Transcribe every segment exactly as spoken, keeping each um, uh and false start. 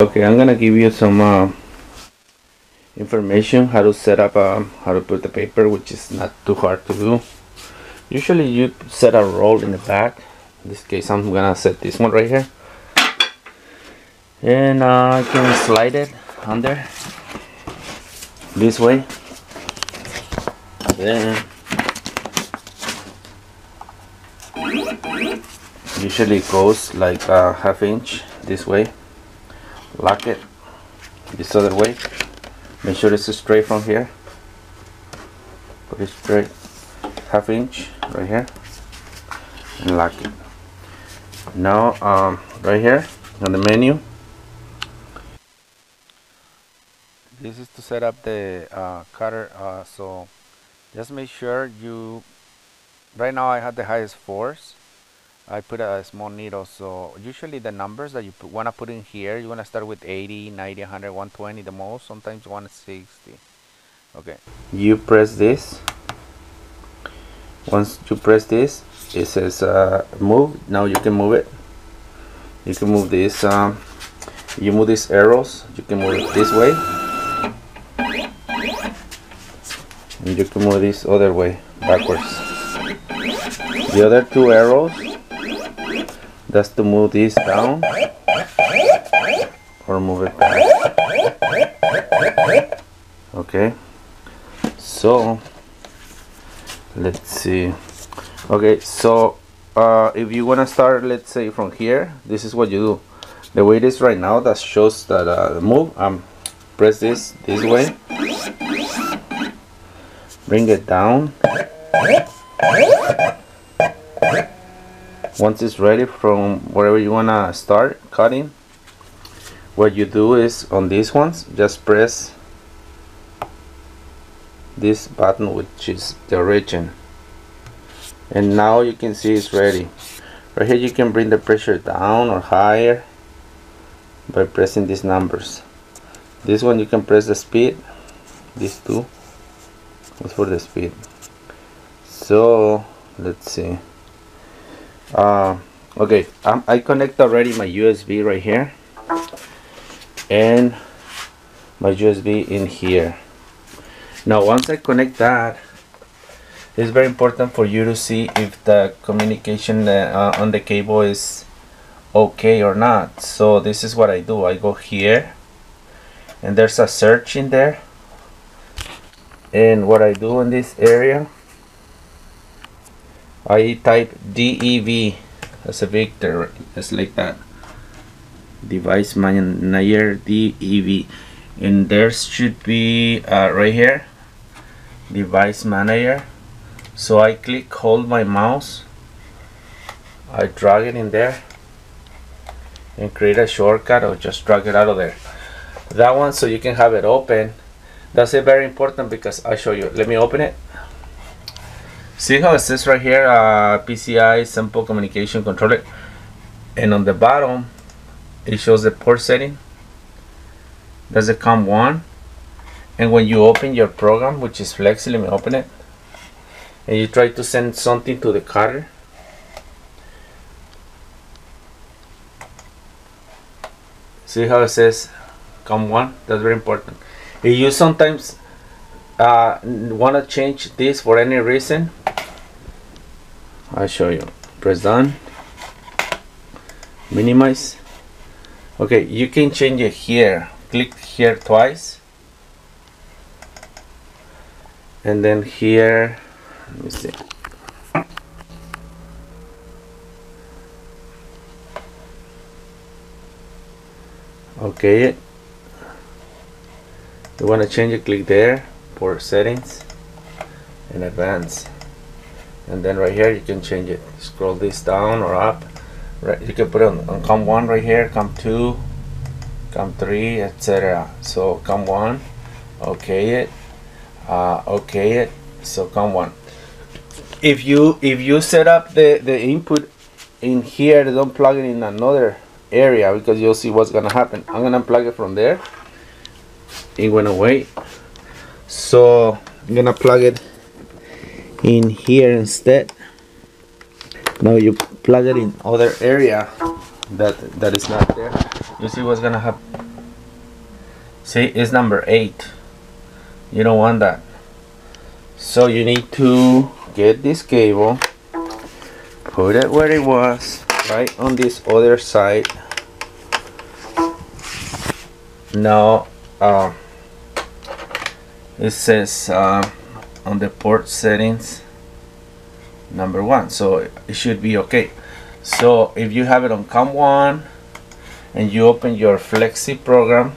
Okay, I'm gonna give you some uh, information how to set up uh, how to put the paper, which is not too hard to do. Usually you set a roll in the back. In this case I'm gonna set this one right here, and uh, I can slide it under this way, then usually it goes like a half inch this way. Lock it this other way. Make sure it's straight from here. Put it straight, half inch right here, and lock it. Now, um, right here on the menu, this is to set up the uh, cutter. Uh, so just make sure you. Right now, I had the highest force. I put a small needle, so usually the numbers that you want to put in here, you want to start with eighty, ninety, one hundred, one twenty, the most, sometimes one sixty. Okay. You press this. Once you press this, it says uh, move. Now you can move it. You can move this. Um, you move these arrows. You can move it this way. And you can move this other way, backwards. The other two arrows. That's to move this down or move it back. Okay, so let's see. Okay, so uh, if you want to start, let's say from here, this is what you do. The way it is right now, that shows that uh, move. Um, press this this way, bring it down. Once it's ready from wherever you want to start cutting, what you do is on these ones, just press this button, which is the origin. And now you can see it's ready. Right here you can bring the pressure down or higher by pressing these numbers. This one you can press the speed. These two was for the speed. So let's see. Uh, okay, um, I connect already my U S B right here and my U S B in here. Now once I connect that, it's very important for you to see if the communication uh, on the cable is okay or not. So this is what I do. I go here and there's a search in there, and what I do in this area, I type D E V as a Victor, just like that. Device Manager D E V, and there should be uh, right here, Device Manager. So I click, hold my mouse, I drag it in there, and create a shortcut, or just drag it out of there. That one, so you can have it open. That's it, very important, because I'll show you. Let me open it. See how it says right here, uh, P C I Simple Communication Controller, and on the bottom it shows the port setting. That's the COM one, and when you open your program, which is Flexi, let me open it, and you try to send something to the cutter, see how it says COM one? That's very important. If you sometimes uh, want to change this for any reason, I'll show you. Press done, minimize. Okay, you can change it here. Click here twice, and then here, let me see. Okay, you want to change it, click there, port settings and advanced. And then right here you can change it. Scroll this down or up. Right, you can put it on, on COM one right here, COM two, COM three, et cetera. So COM one, okay it, uh, okay it. So COM one. If you if you set up the the input in here, don't plug it in another area, because you'll see what's gonna happen. I'm gonna unplug it from there. It went away. So I'm gonna plug it in here instead. Now you plug it in other area that that is not there. You see what's gonna happen. See, it's number eight. You don't want that. So you need to get this cable, put it where it was, right on this other side. Now uh, it says uh, on the port settings number one, so it should be okay. So if you have it on COM one and you open your Flexi program,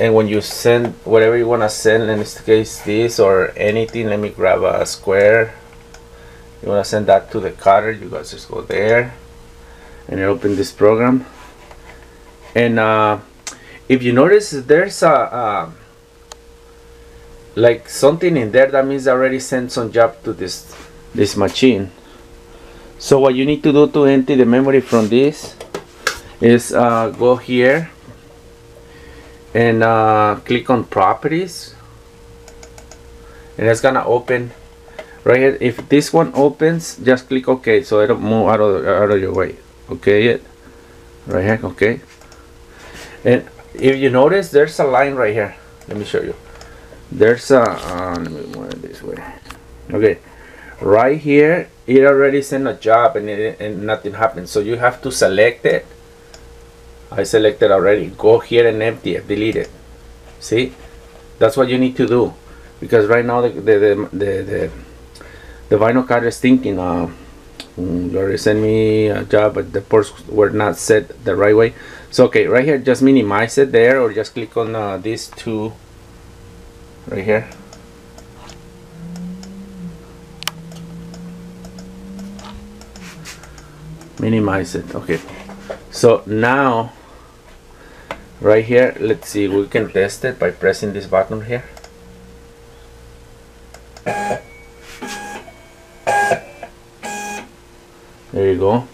and when you send whatever you want to send, in this case this or anything, let me grab a square, you want to send that to the cutter, you guys just go there and you open this program. And uh, if you notice, there's a uh, like something in there that means I already sent some job to this this machine. So what you need to do to empty the memory from this is uh, go here and uh, click on properties, and it's gonna open right here. If this one opens, just click OK, so it'll move out of out of your way. Okay, it right here. Okay, and if you notice, there's a line right here. Let me show you. There's a uh, let me move it this way. Okay, right here it already sent a job, and it, and nothing happened. So you have to select it. I selected already. Go here and empty it, delete it. See, that's what you need to do, because right now the the the the, the, the vinyl card is thinking, uh, you already sent me a job, but the ports were not set the right way. So okay, right here, just minimize it there, or just click on uh, these two right here. Minimize it. Okay. So now, right here, let's see, we can test it by pressing this button here. There you go.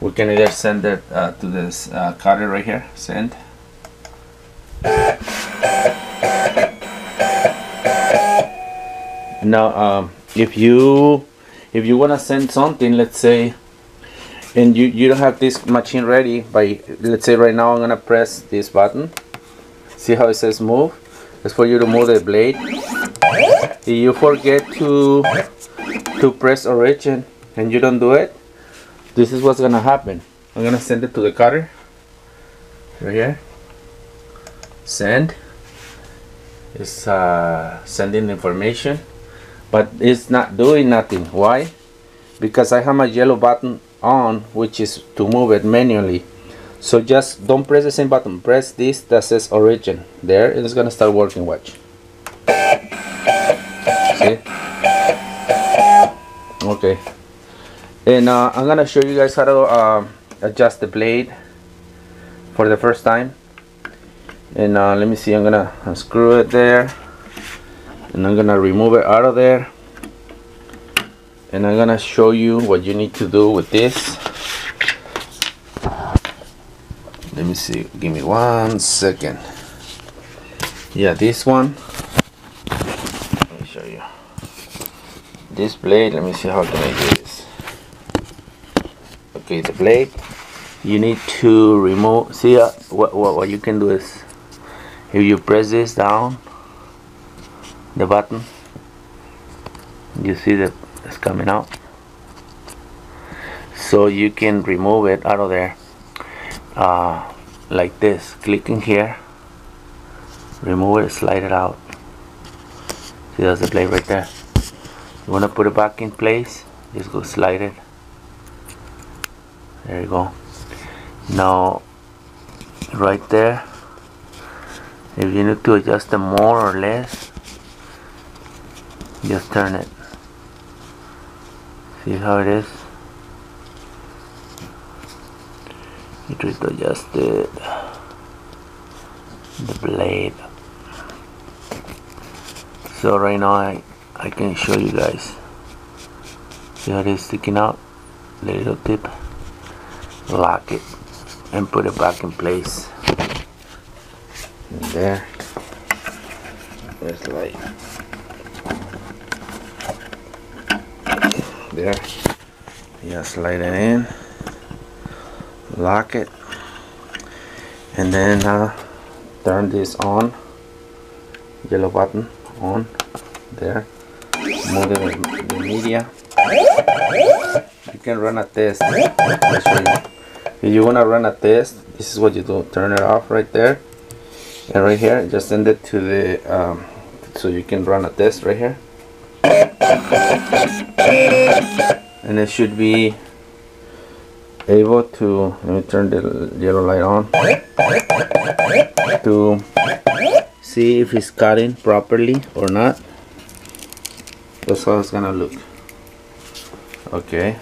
We can either send it uh, to this uh, cutter right here, send. Now, um, if you if you want to send something, let's say, and you, you don't have this machine ready, by, let's say right now I'm going to press this button. See how it says move? It's for you to move the blade. If you forget to to press origin and you don't do it, this is what's going to happen. I'm going to send it to the cutter. Right here. Send. It's uh, sending information. But it's not doing nothing. Why? Because I have my yellow button on, which is to move it manually. So just don't press the same button, press this that says origin there. It is going to start working. Watch. See? Okay, and uh, I'm going to show you guys how to uh, adjust the blade for the first time. And uh, let me see, I'm going to unscrew it there, and I'm going to remove it out of there. And I'm gonna show you what you need to do with this. Let me see, give me one second. Yeah, this one. Let me show you. This blade, let me see how can I do this. Okay, the blade. You need to remove, see uh, what, what, what you can do is, if you press this down, the button, you see the it's coming out, so you can remove it out of there uh, like this, clicking here, remove it, slide it out. See, that's the blade right there. You want to put it back in place, just go slide it. There you go. Now right there, if you need to adjust them more or less, just turn it. See how it is? You try to adjust it, the blade. So right now I, I can show you guys. See how it is sticking out? The little tip. Lock it and put it back in place. And there. There's light. There, yeah, slide it in, lock it, and then uh, turn this on, yellow button on there, moving the media. You can run a test. If you want to run a test, this is what you do. Turn it off right there, and right here just send it to the um, so you can run a test right here, and it should be able to, let me turn the yellow light on, to see if it's cutting properly or not. That's how it's gonna look. Okay.